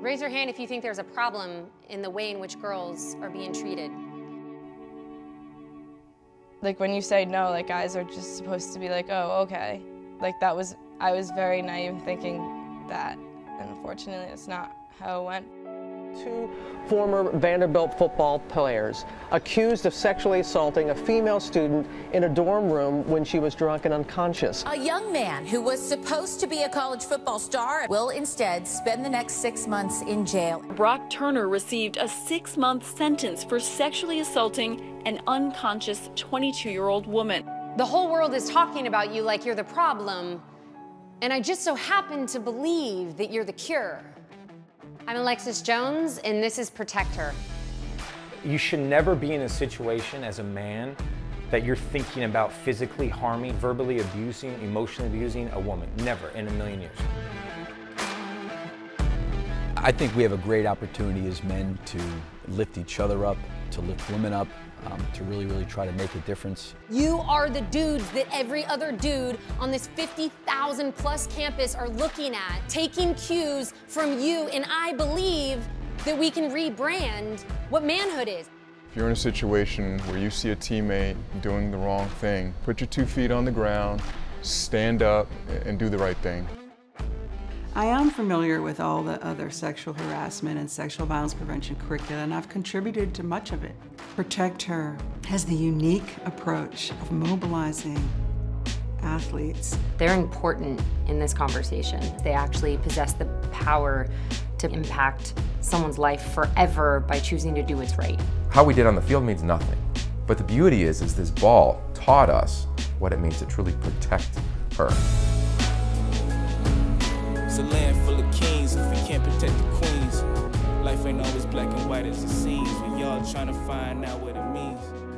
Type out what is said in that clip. Raise your hand if you think there's a problem in the way in which girls are being treated. Like when you say no, like guys are just supposed to be like, oh, okay. Like that was, I was very naive thinking that, and unfortunately that's not how it went. Two former Vanderbilt football players accused of sexually assaulting a female student in a dorm room when she was drunk and unconscious. A young man who was supposed to be a college football star will instead spend the next 6 months in jail. Brock Turner received a 6-month sentence for sexually assaulting an unconscious 22-year-old woman. The whole world is talking about you like you're the problem, and I just so happen to believe that you're the cure. I'm Alexis Jones, and this is Protect Her. You should never be in a situation as a man that you're thinking about physically harming, verbally abusing, emotionally abusing a woman. Never in a million years. I think we have a great opportunity as men to lift each other up, to lift women up, to really try to make a difference. You are the dudes that every other dude on this 50,000 plus campus are looking at, taking cues from you, and I believe that we can rebrand what manhood is. If you're in a situation where you see a teammate doing the wrong thing, put your 2 feet on the ground, stand up, and do the right thing. I am familiar with all the other sexual harassment and sexual violence prevention curricula, and I've contributed to much of it. Protect Her has the unique approach of mobilizing athletes. They're important in this conversation. They actually possess the power to impact someone's life forever by choosing to do what's right. How we did on the field means nothing, but the beauty is this ball taught us what it means to truly protect her. It's a land full of kings if we can't protect the queens. Life ain't always black and white as it seems, and y'all trying to find out what it means.